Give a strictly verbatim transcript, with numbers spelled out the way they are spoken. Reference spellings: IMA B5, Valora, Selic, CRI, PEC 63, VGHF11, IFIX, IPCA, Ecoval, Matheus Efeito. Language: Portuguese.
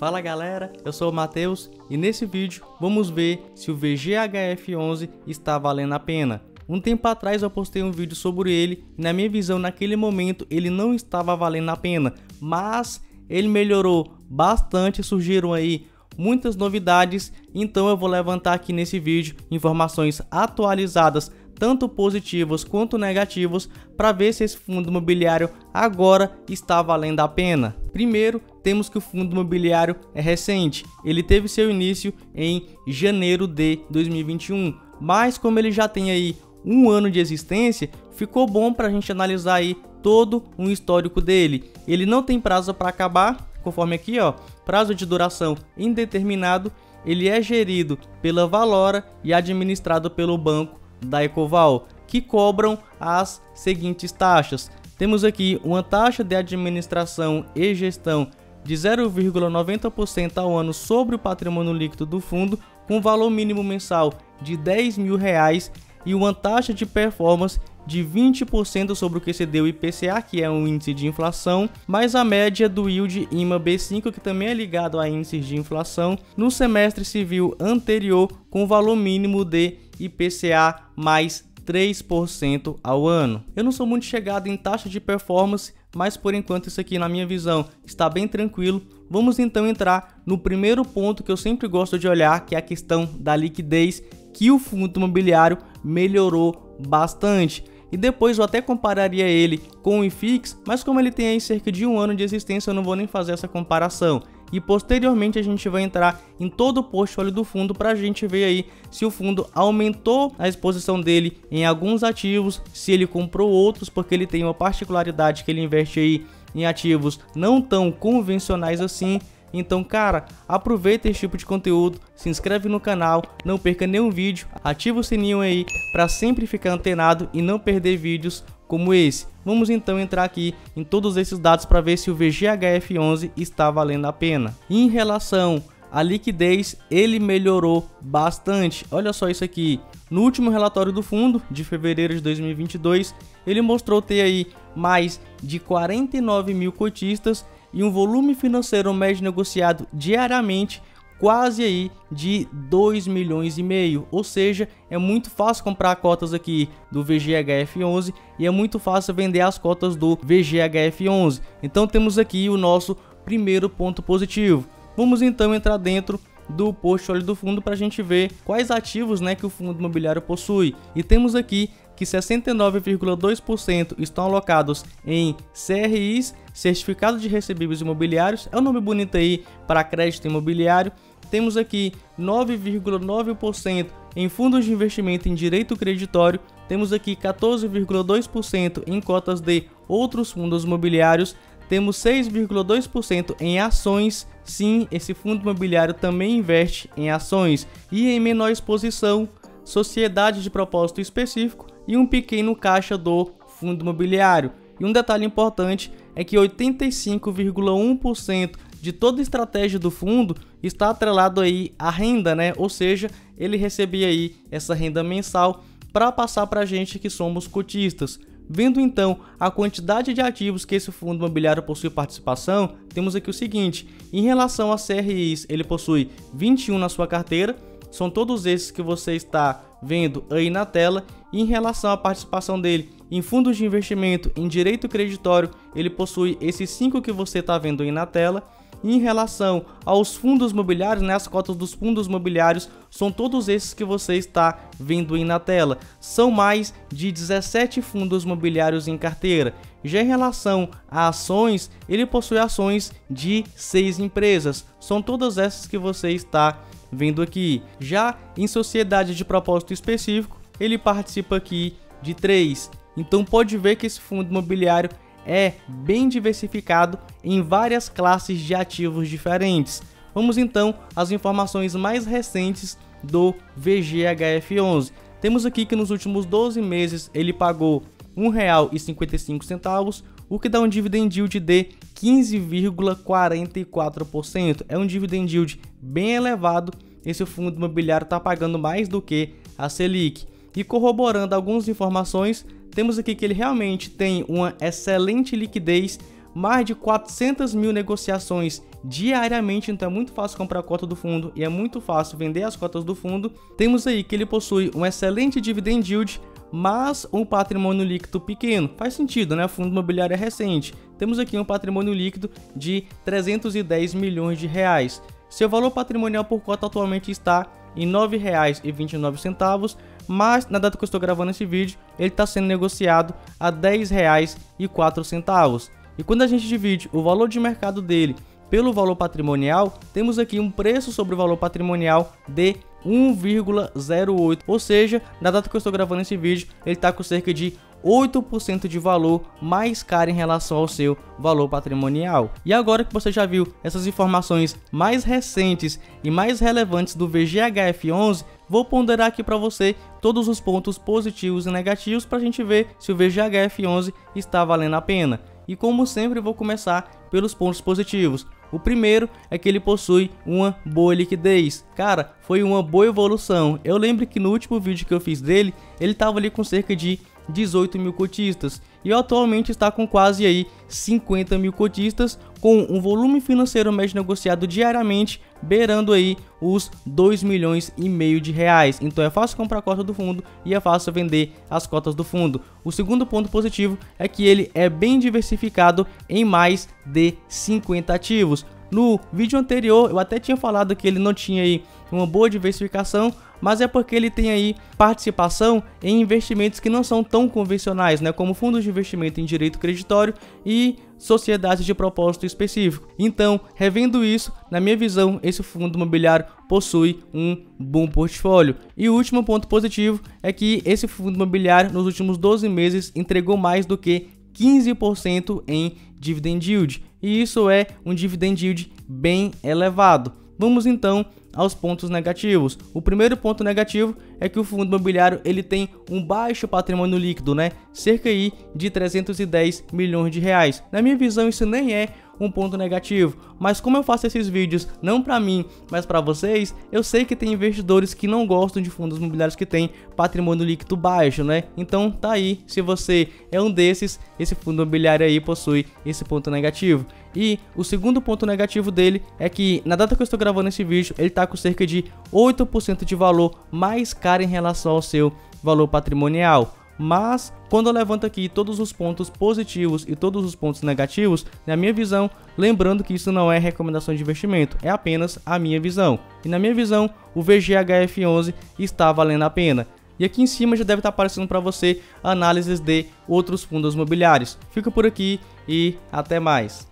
Fala galera, eu sou o Matheus e nesse vídeo vamos ver se o V G H F onze está valendo a pena. Um tempo atrás eu postei um vídeo sobre ele e na minha visão naquele momento ele não estava valendo a pena, mas ele melhorou bastante, surgiram aí muitas novidades, então eu vou levantar aqui nesse vídeo informações atualizadas, tanto positivas quanto negativas, para ver se esse fundo imobiliário agora está valendo a pena. Primeiro, temos que o fundo imobiliário é recente, ele teve seu início em janeiro de dois mil e vinte e um, mas como ele já tem aí um ano de existência, ficou bom para a gente analisar aí todo um histórico dele. Ele não tem prazo para acabar, conforme aqui ó, prazo de duração indeterminado, ele é gerido pela Valora e administrado pelo banco da Ecoval, que cobram as seguintes taxas. Temos aqui uma taxa de administração e gestão de zero vírgula noventa por cento ao ano sobre o patrimônio líquido do fundo, com valor mínimo mensal de dez mil reais, e uma taxa de performance de vinte por cento sobre o que excedeu o I P C A, que é um índice de inflação, mais a média do yield I M A B cinco, que também é ligado a índices de inflação, no semestre civil anterior, com valor mínimo de I P C A mais três por cento ao ano. Eu não sou muito chegado em taxa de performance, mas por enquanto isso aqui na minha visão está bem tranquilo. Vamos então entrar no primeiro ponto que eu sempre gosto de olhar, que é a questão da liquidez, que o fundo imobiliário melhorou bastante. E depois eu até compararia ele com o I F I X, mas como ele tem aí cerca de um ano de existência, eu não vou nem fazer essa comparação. E posteriormente a gente vai entrar em todo o portfólio do fundo para a gente ver aí se o fundo aumentou a exposição dele em alguns ativos, se ele comprou outros, porque ele tem uma particularidade que ele investe aí em ativos não tão convencionais assim. Então cara, aproveita esse tipo de conteúdo, se inscreve no canal, não perca nenhum vídeo, ativa o sininho aí para sempre ficar antenado e não perder vídeos como esse. Vamos então entrar aqui em todos esses dados para ver se o V G H F onze está valendo a pena. Em relação à liquidez, ele melhorou bastante, olha só isso aqui. No último relatório do fundo, de fevereiro de dois mil e vinte e dois, ele mostrou ter aí mais de quarenta e nove mil cotistas e um volume financeiro médio negociado diariamente quase aí de dois milhões e meio, ou seja, é muito fácil comprar cotas aqui do V G H F onze e é muito fácil vender as cotas do V G H F onze. Então temos aqui o nosso primeiro ponto positivo. Vamos então entrar dentro do portfólio do fundo para a gente ver quais ativos, né, que o fundo imobiliário possui. E temos aqui que sessenta e nove vírgula dois por cento estão alocados em C R Is, Certificado de Recebíveis Imobiliários, é um nome bonito aí para crédito imobiliário. Temos aqui nove vírgula nove por cento em fundos de investimento em direito creditório, temos aqui quatorze vírgula dois por cento em cotas de outros fundos imobiliários, temos seis vírgula dois por cento em ações, sim, esse fundo imobiliário também investe em ações, e em menor exposição, sociedade de propósito específico e um pequeno caixa do fundo imobiliário. E um detalhe importante é que oitenta e cinco vírgula um por cento de toda a estratégia do fundo está atrelado aí à renda, né? Ou seja, ele recebia aí essa renda mensal para passar para a gente que somos cotistas. Vendo então a quantidade de ativos que esse fundo imobiliário possui participação, temos aqui o seguinte: em relação a C R Is, ele possui vinte e um na sua carteira, são todos esses que você está vendo aí na tela. E em relação à participação dele em fundos de investimento em direito creditório, ele possui esses cinco que você está vendo aí na tela. E em relação aos fundos imobiliários, né, as cotas dos fundos imobiliários, são todos esses que você está vendo aí na tela. São mais de dezessete fundos imobiliários em carteira. Já em relação a ações, ele possui ações de seis empresas. São todas essas que você está vendo aqui. Já em sociedade de propósito específico, ele participa aqui de três. Então pode ver que esse fundo imobiliário é bem diversificado em várias classes de ativos diferentes. Vamos então às informações mais recentes do V G H F onze. Temos aqui que nos últimos doze meses ele pagou um real e cinquenta e cinco centavos, o que dá um dividend yield de quinze vírgula quarenta e quatro por cento. É um dividend yield bem elevado, esse fundo imobiliário está pagando mais do que a Selic. E corroborando algumas informações, temos aqui que ele realmente tem uma excelente liquidez, mais de quatrocentas mil negociações diariamente, então é muito fácil comprar a cota do fundo e é muito fácil vender as cotas do fundo. Temos aí que ele possui um excelente dividend yield, mas um patrimônio líquido pequeno. Faz sentido, né? O fundo imobiliário é recente. Temos aqui um patrimônio líquido de trezentos e dez milhões de reais. Seu valor patrimonial por cota atualmente está em nove reais e vinte e nove centavos, mas na data que eu estou gravando esse vídeo, ele está sendo negociado a dez reais e quatro centavos. E quando a gente divide o valor de mercado dele pelo valor patrimonial, temos aqui um preço sobre o valor patrimonial de um vírgula zero oito, ou seja, na data que eu estou gravando esse vídeo, ele está com cerca de oito por cento de valor mais caro em relação ao seu valor patrimonial. E agora que você já viu essas informações mais recentes e mais relevantes do V G H F onze, vou ponderar aqui para você todos os pontos positivos e negativos para a gente ver se o V G H F onze está valendo a pena. E como sempre, vou começar pelos pontos positivos. O primeiro é que ele possui uma boa liquidez. Cara, foi uma boa evolução. Eu lembro que no último vídeo que eu fiz dele, ele estava ali com cerca de dezoito mil cotistas e atualmente está com quase aí cinquenta mil cotistas, com um volume financeiro médio negociado diariamente beirando aí os dois milhões e meio de reais. Então é fácil comprar a cota do fundo e é fácil vender as cotas do fundo. O segundo ponto positivo é que ele é bem diversificado em mais de cinquenta ativos. No vídeo anterior eu até tinha falado que ele não tinha aí uma boa diversificação, mas é porque ele tem aí participação em investimentos que não são tão convencionais, né, como fundos de investimento em direito creditório e sociedades de propósito específico. Então, revendo isso, na minha visão, esse fundo imobiliário possui um bom portfólio. E o último ponto positivo é que esse fundo imobiliário nos últimos doze meses entregou mais do que quinze por cento em dividend yield, e isso é um dividend yield bem elevado. Vamos então aos pontos negativos. O primeiro ponto negativo é que o fundo imobiliário ele tem um baixo patrimônio líquido, né? Cerca aí de trezentos e dez milhões de reais. Na minha visão, isso nem é um ponto negativo, mas como eu faço esses vídeos não para mim, mas para vocês, eu sei que tem investidores que não gostam de fundos imobiliários que tem patrimônio líquido baixo, né? Então tá aí, se você é um desses, esse fundo imobiliário aí possui esse ponto negativo. E o segundo ponto negativo dele é que na data que eu estou gravando esse vídeo, ele tá com cerca de oito por cento de valor mais caro em relação ao seu valor patrimonial. Mas quando eu levanto aqui todos os pontos positivos e todos os pontos negativos, na minha visão, lembrando que isso não é recomendação de investimento, é apenas a minha visão. E na minha visão, o V G H F onze está valendo a pena. E aqui em cima já deve estar aparecendo para você análises de outros fundos imobiliários. Fico por aqui e até mais.